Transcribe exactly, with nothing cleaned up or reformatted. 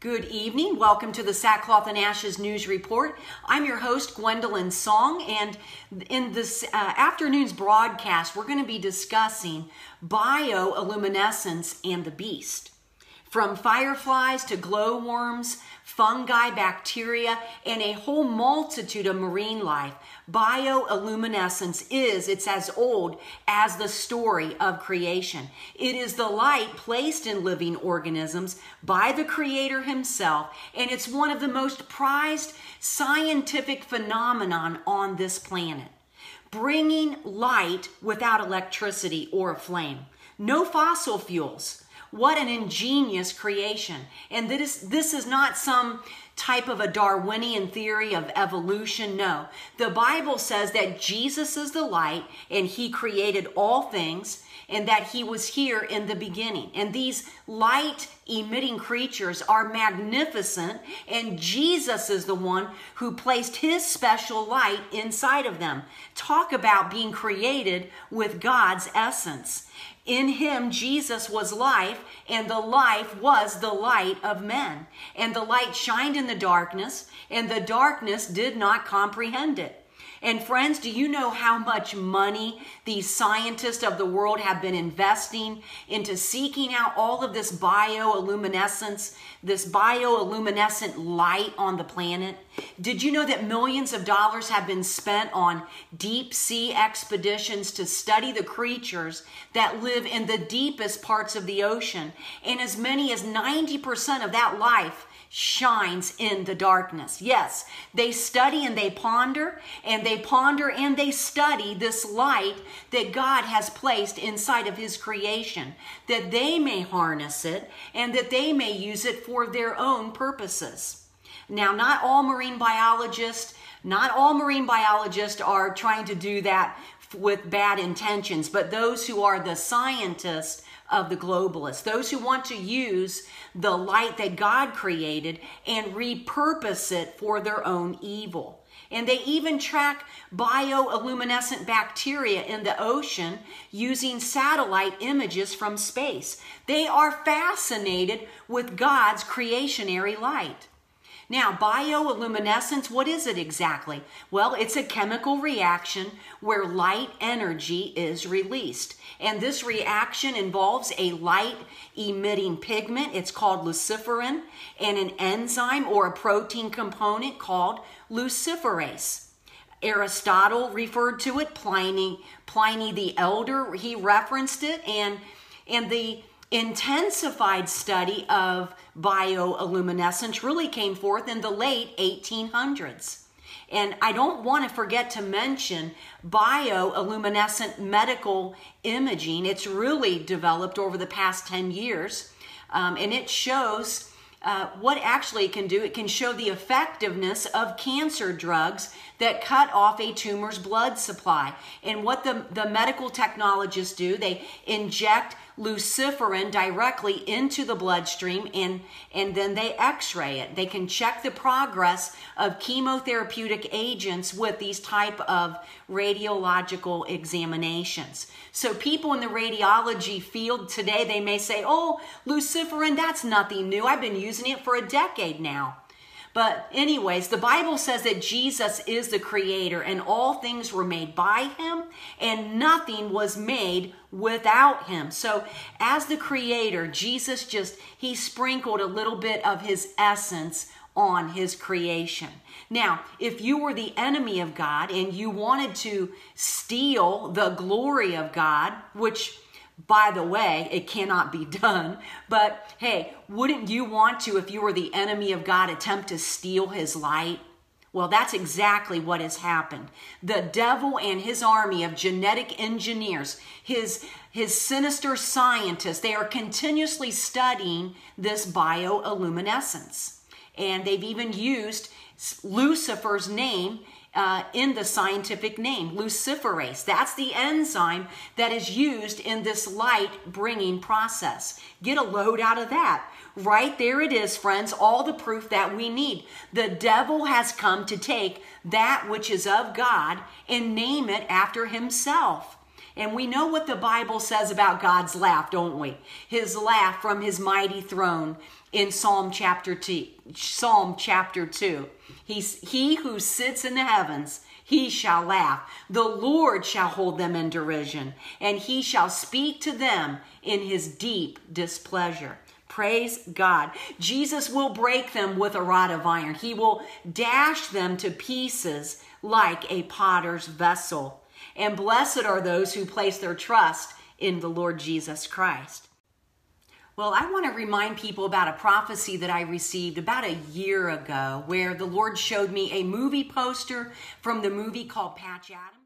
Good evening. Welcome to the Sackcloth and Ashes News Report. I'm your host, Gwendolen Song, and in this uh, afternoon's broadcast, we're going to be discussing bioluminescence and the beast. From fireflies to glowworms, fungi, bacteria, and a whole multitude of marine life, bioluminescence is, it's as old as the story of creation. It is the light placed in living organisms by the Creator himself, and it's one of the most prized scientific phenomenon on this planet. Bringing light without electricity or a flame. No fossil fuels. What an ingenious creation. And this, this is not some type of a Darwinian theory of evolution, no. The Bible says that Jesus is the light and he created all things and that he was here in the beginning. And these light-emitting creatures are magnificent, and Jesus is the one who placed his special light inside of them. Talk about being created with God's essence. In him, Jesus was life, and the life was the light of men. And the light shined in the darkness, and the darkness did not comprehend it. And friends, do you know how much money these scientists of the world have been investing into seeking out all of this bioluminescence, this bioluminescent light on the planet? Did you know that millions of dollars have been spent on deep sea expeditions to study the creatures that live in the deepest parts of the ocean? And as many as ninety percent of that life shines in the darkness. Yes, they study and they ponder, and they ponder and they study this light that God has placed inside of his creation, that they may harness it and that they may use it for their own purposes. Now, not all marine biologists, not all marine biologists are trying to do that with bad intentions, but those who are the scientists of the globalists, those who want to use the light that God created and repurpose it for their own evil. And they even track bioluminescent bacteria in the ocean using satellite images from space. They are fascinated with God's creationary light. Now, bioluminescence, what is it exactly? Well, it's a chemical reaction where light energy is released. And this reaction involves a light-emitting pigment, it's called luciferin, and an enzyme or a protein component called luciferase. Aristotle referred to it, Pliny, Pliny the Elder, he referenced it, and, and the intensified study of bioluminescence really came forth in the late eighteen hundreds. And I don't want to forget to mention bioluminescent medical imaging. It's really developed over the past ten years, um, and it shows uh, what actually it can do. It can show the effectiveness of cancer drugs that cut off a tumor's blood supply. And what the, the medical technologists do, they inject luciferin directly into the bloodstream, and, and then they x-ray it. They can check the progress of chemotherapeutic agents with these type of radiological examinations. So people in the radiology field today, they may say, oh, luciferin, that's nothing new. I've been using it for a decade now. But anyways, the Bible says that Jesus is the creator and all things were made by him and nothing was made without him. So as the creator, Jesus just, he sprinkled a little bit of his essence on his creation. Now, if you were the enemy of God and you wanted to steal the glory of God, which, by the way, it cannot be done, but hey, wouldn't you want to, if you were the enemy of God, attempt to steal his light? Well, that's exactly what has happened. The devil and his army of genetic engineers, his, his sinister scientists, they are continuously studying this bioluminescence. And they've even used Lucifer's name Uh, in the scientific name, luciferase. That's the enzyme that is used in this light-bringing process. Get a load out of that. Right there it is, friends, all the proof that we need. The devil has come to take that which is of God and name it after himself. And we know what the Bible says about God's laugh, don't we? His laugh from his mighty throne in Psalm chapter two. Psalm chapter two. He's, he who sits in the heavens, he shall laugh. The Lord shall hold them in derision, and he shall speak to them in his deep displeasure. Praise God. Jesus will break them with a rod of iron. He will dash them to pieces like a potter's vessel. And blessed are those who place their trust in the Lord Jesus Christ. Well, I want to remind people about a prophecy that I received about a year ago where the Lord showed me a movie poster from the movie called Patch Adams.